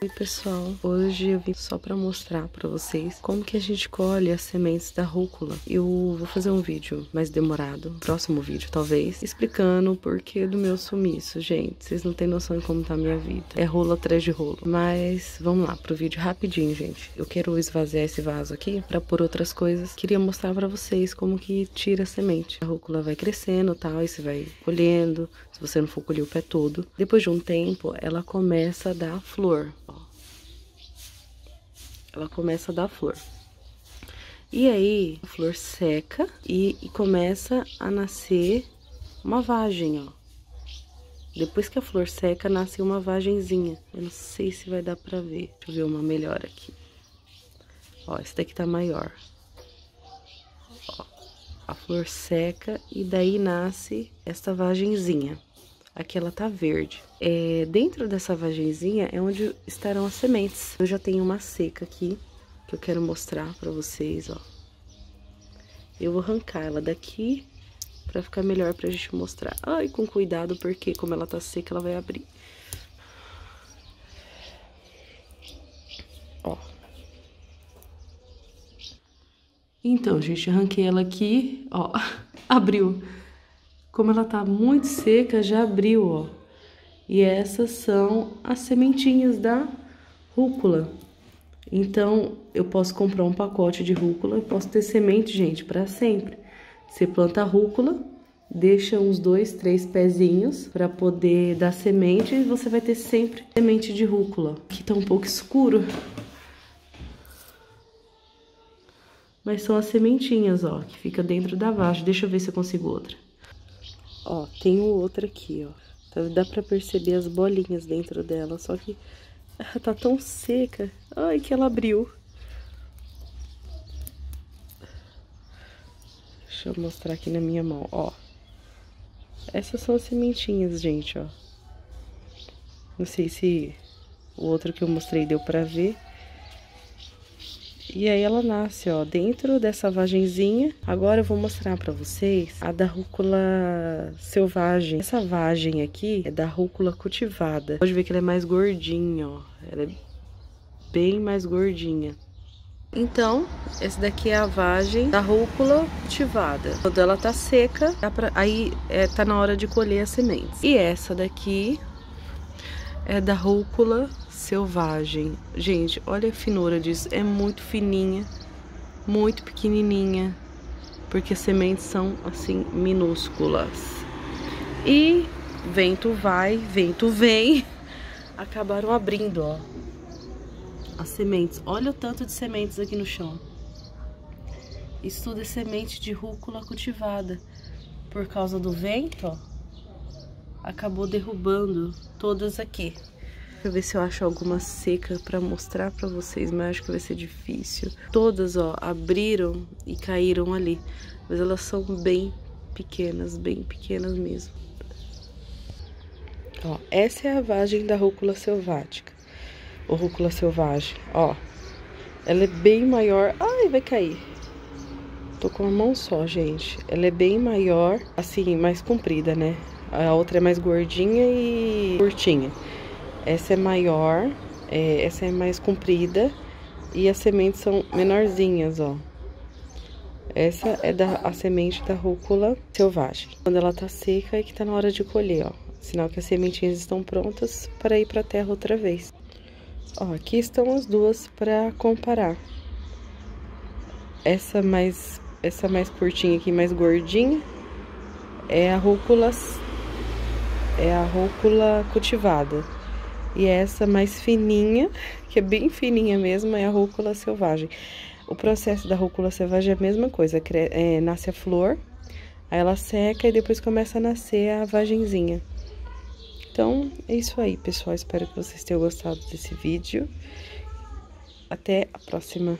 E pessoal, hoje eu vim só para mostrar para vocês como que a gente colhe as sementes da rúcula. Eu vou fazer um vídeo mais demorado, próximo vídeo talvez, explicando o porquê do meu sumiço, gente. Vocês não têm noção de como tá a minha vida. É rolo atrás de rolo. Mas vamos lá pro vídeo rapidinho, gente. Eu quero esvaziar esse vaso aqui para pôr outras coisas. Queria mostrar para vocês como que tira a semente. A rúcula vai crescendo, tal, e você vai colhendo. Se você não for colher o pé todo, depois de um tempo ela começa a dar flor. Ela começa a dar flor. E aí, a flor seca e começa a nascer uma vagem, ó. Depois que a flor seca, nasce uma vagenzinha. Eu não sei se vai dar pra ver. Deixa eu ver uma melhor aqui. Ó, esse daqui tá maior. Ó, a flor seca e daí nasce essa vagenzinha. Aqui ela tá verde. É, dentro dessa vagenzinha é onde estarão as sementes. Eu já tenho uma seca aqui, que eu quero mostrar pra vocês, ó. Eu vou arrancar ela daqui, pra ficar melhor pra gente mostrar. Ai, com cuidado, porque como ela tá seca, ela vai abrir. Ó. Então, gente, arranquei ela aqui, ó. Abriu. Como ela tá muito seca, já abriu, ó. E essas são as sementinhas da rúcula. Então, eu posso comprar um pacote de rúcula, eu posso ter semente, gente, para sempre. Você planta a rúcula, deixa uns 2, 3 pezinhos para poder dar semente e você vai ter sempre semente de rúcula. Aqui tá um pouco escuro. Mas são as sementinhas, ó, que fica dentro da vagem. Deixa eu ver se eu consigo outra. Ó, tem outra aqui, ó. Dá pra perceber as bolinhas dentro dela, só que ela tá tão seca. Ai, que ela abriu. Deixa eu mostrar aqui na minha mão, ó. Essas são as sementinhas, gente, ó. Não sei se o outro que eu mostrei deu pra ver. E aí ela nasce, ó, dentro dessa vagenzinha. Agora eu vou mostrar pra vocês a da rúcula selvagem. Essa vagem aqui é da rúcula cultivada. Pode ver que ela é mais gordinha, ó. Ela é bem mais gordinha. Então, essa daqui é a vagem da rúcula cultivada. Quando ela tá seca, tá na hora de colher as sementes. E essa daqui é da rúcula selvagem. Gente, olha a finura disso. É muito fininha, muito pequenininha, porque as sementes são, assim, minúsculas. E vento vai, vento vem. Acabaram abrindo, ó, as sementes. Olha o tanto de sementes aqui no chão. Isso tudo é semente de rúcula cultivada. Por causa do vento, ó, acabou derrubando todas aqui. Deixa eu ver se eu acho alguma seca pra mostrar pra vocês, mas acho que vai ser difícil. Todas, ó, abriram e caíram ali, mas elas são bem pequenas mesmo. Ó, essa é a vagem da rúcula selvática. Ou rúcula selvagem, ó. Ela é bem maior. Ai, vai cair. Tô com a mão só, gente. Ela é bem maior, assim, mais comprida, né? A outra é mais gordinha e curtinha. Essa é maior, essa é mais comprida e as sementes são menorzinhas, ó. Essa é a semente da rúcula selvagem. Quando ela tá seca é que tá na hora de colher, ó. Sinal que as sementinhas estão prontas para ir pra terra outra vez. Ó, aqui estão as duas pra comparar. Essa mais curtinha aqui, mais gordinha, é a rúcula cultivada. E essa mais fininha, que é bem fininha mesmo, é a rúcula selvagem. O processo da rúcula selvagem é a mesma coisa. Nasce a flor, aí ela seca e depois começa a nascer a vagenzinha. Então, é isso aí, pessoal. Espero que vocês tenham gostado desse vídeo. Até a próxima.